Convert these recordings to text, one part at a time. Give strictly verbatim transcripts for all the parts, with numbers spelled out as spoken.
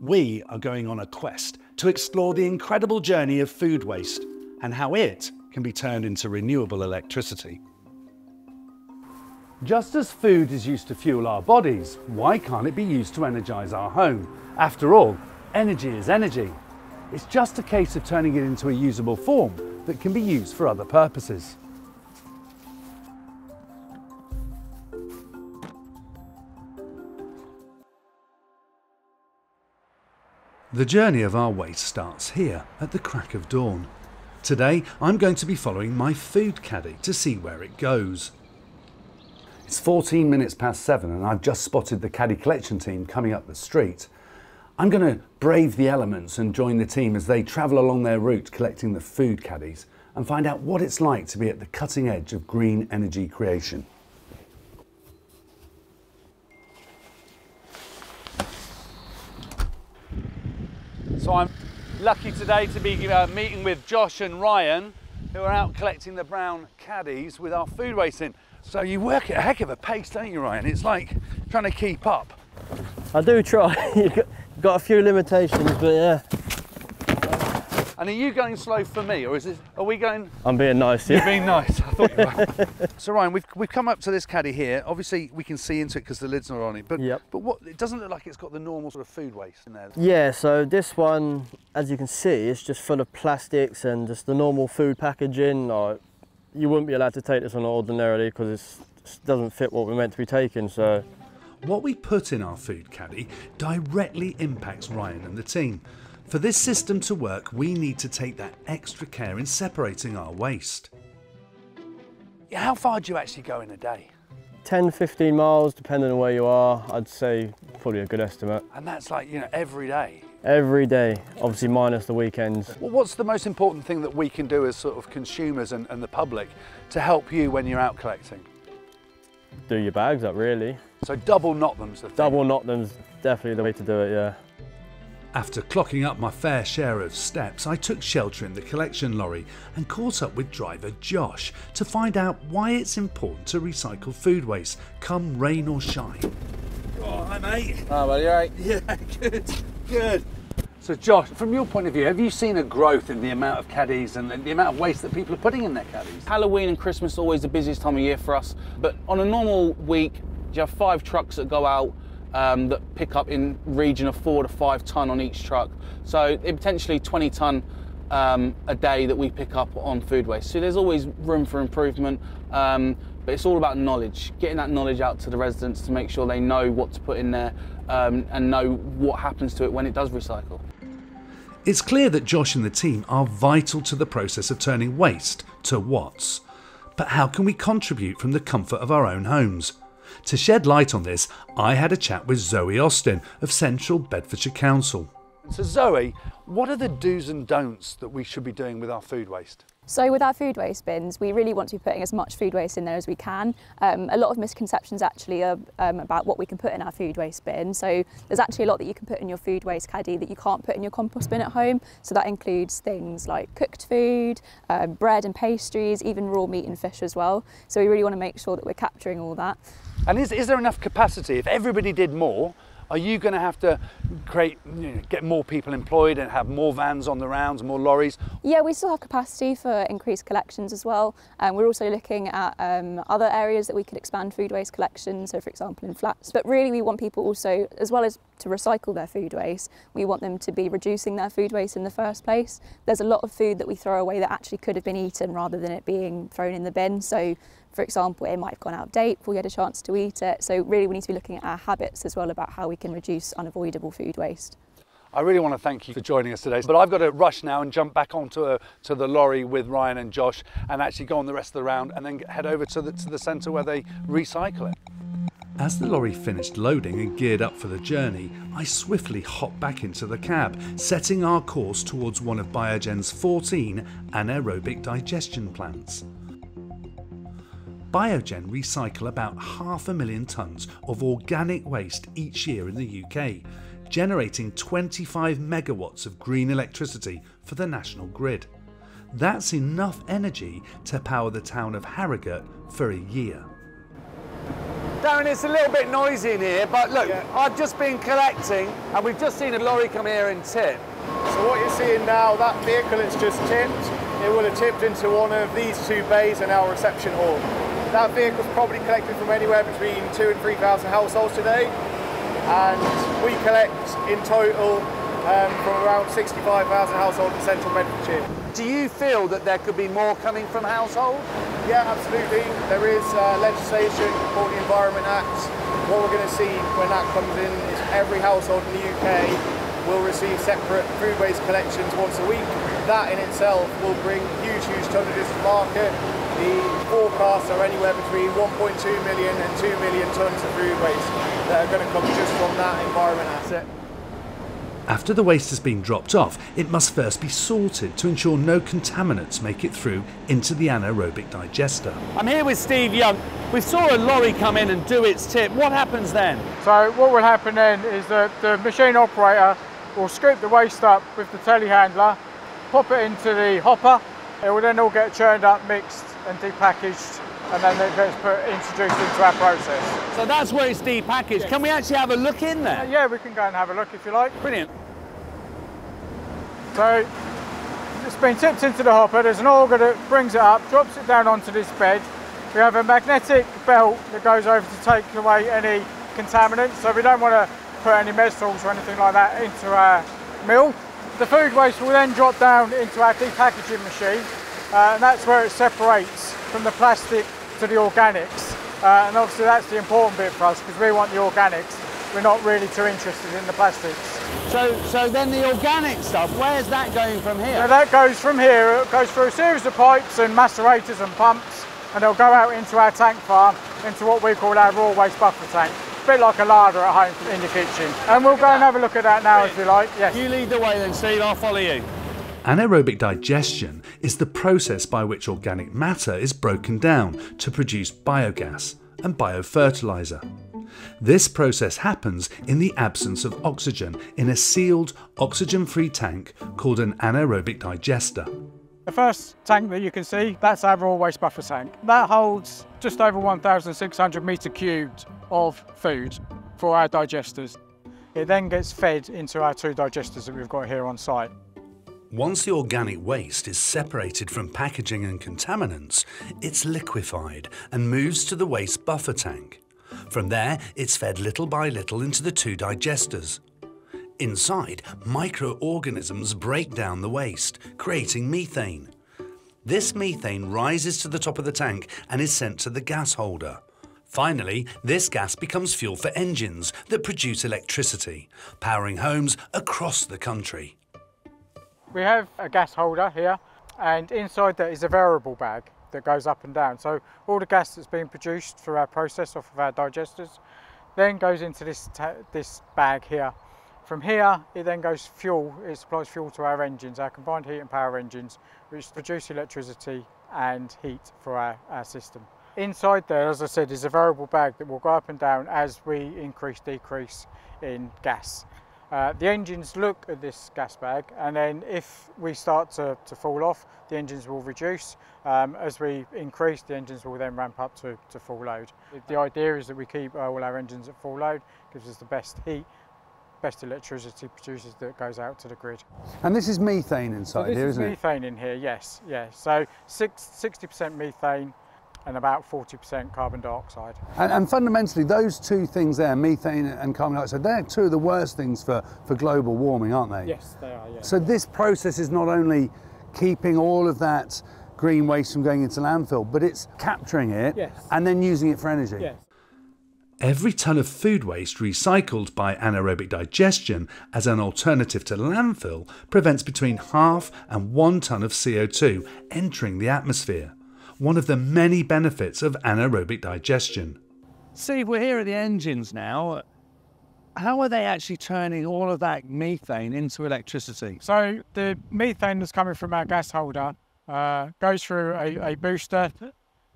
We are going on a quest to explore the incredible journey of food waste and how it can be turned into renewable electricity. Just as food is used to fuel our bodies, why can't it be used to energise our home? After all, energy is energy. It's just a case of turning it into a usable form that can be used for other purposes. The journey of our waste starts here at the crack of dawn. Today I'm going to be following my food caddy to see where it goes. It's fourteen minutes past seven and I've just spotted the caddy collection team coming up the street. I'm going to brave the elements and join the team as they travel along their route collecting the food caddies and find out what it's like to be at the cutting edge of green energy creation. So I'm lucky today to be uh, meeting with Josh and Ryan, who are out collecting the brown caddies with our food waste in. So you work at a heck of a pace, don't you, Ryan? It's like trying to keep up. I do try. You've got, got a few limitations, but yeah. And are you going slow for me, or is this, are we going? I'm being nice. Yeah. You're being nice. I thought you were. So Ryan, we've we've come up to this caddy here. Obviously, we can see into it because the lid's not on it. But yep. but what it doesn't look like it's got the normal sort of food waste in there. Yeah. So this one, as you can see, is just full of plastics and just the normal food packaging. Like, you wouldn't be allowed to take this on ordinarily because it doesn't fit what we're meant to be taking. So what we put in our food caddy directly impacts Ryan and the team. For this system to work, we need to take that extra care in separating our waste. How far do you actually go in a day? ten, fifteen miles, depending on where you are. I'd say probably a good estimate. And that's like, you know, every day? Every day, obviously minus the weekends. Well, what's the most important thing that we can do as sort of consumers and, and the public to help you when you're out collecting? Do your bags up, really. So double knot them's the thing? Double knot them's definitely the way to do it, yeah. After clocking up my fair share of steps, I took shelter in the collection lorry and caught up with driver Josh to find out why it's important to recycle food waste, come rain or shine. Oh, hi mate. Oh, well, you're right. Yeah, good, good. So Josh, from your point of view, have you seen a growth in the amount of caddies and the amount of waste that people are putting in their caddies? Halloween and Christmas are always the busiest time of year for us, but on a normal week, you have five trucks that go out Um, that pick up in region of four to five tonne on each truck. So it potentially twenty tonne um, a day that we pick up on food waste. So there's always room for improvement, um, but it's all about knowledge, getting that knowledge out to the residents to make sure they know what to put in there um, and know what happens to it when it does recycle. It's clear that Josh and the team are vital to the process of turning waste to watts. But how can we contribute from the comfort of our own homes? To shed light on this, I had a chat with Zoe Austin of Central Bedfordshire Council. So Zoe, what are the do's and don'ts that we should be doing with our food waste? So with our food waste bins, we really want to be putting as much food waste in there as we can. Um, a lot of misconceptions actually are um, about what we can put in our food waste bin. So there's actually a lot that you can put in your food waste caddy that you can't put in your compost bin at home. So that includes things like cooked food, um, bread and pastries, even raw meat and fish as well. So we really want to make sure that we're capturing all that. And is, is there enough capacity? If everybody did more, are you going to have to create, you know, get more people employed and have more vans on the rounds, more lorries? Yeah, we still have capacity for increased collections as well. And um, we're also looking at um, other areas that we could expand food waste collection, so for example in flats. But really we want people also, as well as to recycle their food waste, we want them to be reducing their food waste in the first place. There's a lot of food that we throw away that actually could have been eaten rather than it being thrown in the bin. So, for example, it might have gone out of date before you had a chance to eat it. So really we need to be looking at our habits as well about how we can reduce unavoidable food waste. I really want to thank you for joining us today, but I've got to rush now and jump back onto a, to the lorry with Ryan and Josh and actually go on the rest of the round and then head over to the, to the centre where they recycle it. As the lorry finished loading and geared up for the journey, I swiftly hopped back into the cab, setting our course towards one of Biogen's fourteen anaerobic digestion plants. Biogen recycle about half a million tonnes of organic waste each year in the U K, generating twenty-five megawatts of green electricity for the national grid. That's enough energy to power the town of Harrogate for a year. Darren, it's a little bit noisy in here, but look, yeah. I've just been collecting, and we've just seen a lorry come here and tip. So what you're seeing now, that vehicle it's just tipped, it will have tipped into one of these two bays in our reception hall. That vehicle's probably collected from anywhere between two and three thousand households today, and we collect in total um, from around sixty-five thousand households in Central Bedfordshire. Do you feel that there could be more coming from households? Yeah, absolutely. There is uh, legislation called the Environment Act. What we're going to see when that comes in is every household in the U K will receive separate food waste collections once a week. That in itself will bring huge, huge tonnages to market. The forecasts are anywhere between one point two million and two million tonnes of food waste that are going to come just from that environment asset. After the waste has been dropped off, it must first be sorted to ensure no contaminants make it through into the anaerobic digester. I'm here with Steve Young. We saw a lorry come in and do its tip. What happens then? So what will happen then is that the machine operator we'll scoop the waste up with the telehandler, pop it into the hopper. It will then all get churned up, mixed and depackaged, and then it gets put, introduced into our process. So that's where it's depackaged. Yes. Can we actually have a look in there? Uh, yeah, we can go and have a look if you like. Brilliant. So it's been tipped into the hopper. There's an auger that brings it up, drops it down onto this bed. We have a magnetic belt that goes over to take away any contaminants, so we don't want to put any metals or anything like that into our mill. The food waste will then drop down into our depackaging machine, uh, and that's where it separates from the plastic to the organics. Uh, and obviously that's the important bit for us, because we want the organics. We're not really too interested in the plastics. So, so then the organic stuff, where's that going from here? So that goes from here. It goes through a series of pipes and macerators and pumps, and it'll go out into our tank farm, into what we call our raw waste buffer tank. A bit like a larder at home in the kitchen. And we'll go and have a look at that now if you like. Yes. You lead the way then, Steve, I'll follow you. Anaerobic digestion is the process by which organic matter is broken down to produce biogas and biofertiliser. This process happens in the absence of oxygen in a sealed, oxygen-free tank called an anaerobic digester. The first tank that you can see, that's our raw waste buffer tank. That holds just over one thousand six hundred metre cubed of food for our digesters. It then gets fed into our two digesters that we've got here on site. Once the organic waste is separated from packaging and contaminants, it's liquefied and moves to the waste buffer tank. From there, it's fed little by little into the two digesters. Inside, microorganisms break down the waste, creating methane. This methane rises to the top of the tank and is sent to the gas holder. Finally, this gas becomes fuel for engines that produce electricity, powering homes across the country. We have a gas holder here, and inside that is a variable bag that goes up and down. So all the gas that's being produced through our process off of our digesters then goes into this, this bag here. From here, it then goes fuel, it supplies fuel to our engines, our combined heat and power engines, which produce electricity and heat for our, our system. Inside there, as I said, is a variable bag that will go up and down as we increase, decrease in gas. Uh, the engines look at this gas bag, and then if we start to, to fall off, the engines will reduce. Um, as we increase, the engines will then ramp up to, to full load. The idea is that we keep all our engines at full load, gives us the best heat, best electricity produces that goes out to the grid. And this is methane inside so here, is isn't it? This is methane in here, yes, yes. So sixty percent methane and about forty percent carbon dioxide. And, and fundamentally, those two things there, methane and carbon dioxide, they're two of the worst things for, for global warming, aren't they? Yes, they are, yes. So this process is not only keeping all of that green waste from going into landfill, but it's capturing it yes. and then using it for energy. Yes. Every tonne of food waste recycled by anaerobic digestion as an alternative to landfill prevents between half and one tonne of C O two entering the atmosphere, one of the many benefits of anaerobic digestion. Steve, we're here at the engines now. How are they actually turning all of that methane into electricity? So the methane that's coming from our gas holder uh, goes through a, a booster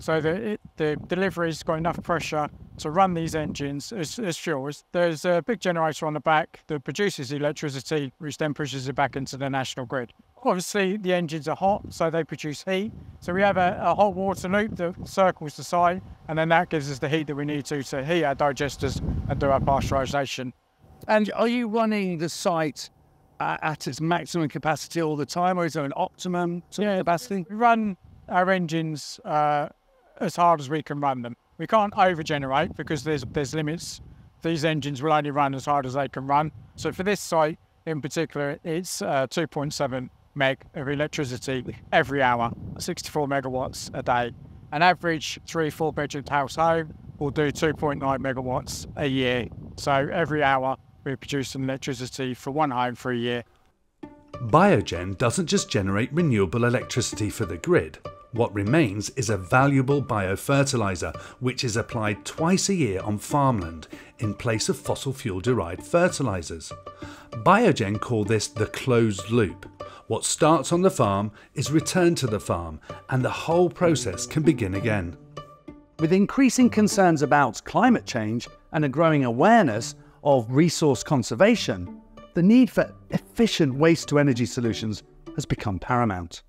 So the, it, the delivery's got enough pressure to run these engines as, as fuel. There's a big generator on the back that produces electricity, which then pushes it back into the national grid. Obviously, the engines are hot, so they produce heat. So we have a, a hot water loop that circles the site, and then that gives us the heat that we need to, to heat our digesters and do our pasteurisation. And are you running the site uh, at its maximum capacity all the time, or is there an optimum yeah, capacity? We run our engines uh, as hard as we can run them. We can't over-generate because there's, there's limits. These engines will only run as hard as they can run. So for this site in particular, it's uh, two point seven meg of electricity every hour, sixty-four megawatts a day. An average three, four bedroom house home will do two point nine megawatts a year. So every hour we produce some electricity for one home for a year. Biogen doesn't just generate renewable electricity for the grid. What remains is a valuable biofertiliser, which is applied twice a year on farmland in place of fossil fuel-derived fertilisers. Biogen call this the closed loop. What starts on the farm is returned to the farm, and the whole process can begin again. With increasing concerns about climate change and a growing awareness of resource conservation, the need for efficient waste-to-energy solutions has become paramount.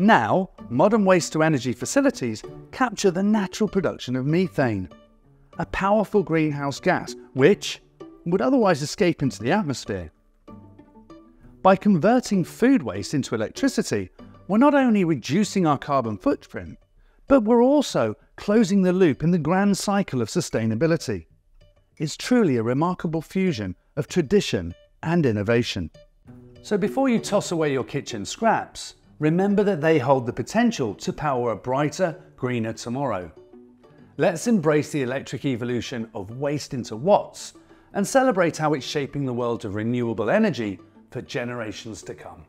Now, modern waste-to-energy facilities capture the natural production of methane, a powerful greenhouse gas which would otherwise escape into the atmosphere. By converting food waste into electricity, we're not only reducing our carbon footprint, but we're also closing the loop in the grand cycle of sustainability. It's truly a remarkable fusion of tradition and innovation. So before you toss away your kitchen scraps, remember that they hold the potential to power a brighter, greener tomorrow. Let's embrace the electric evolution of waste into watts and celebrate how it's shaping the world of renewable energy for generations to come.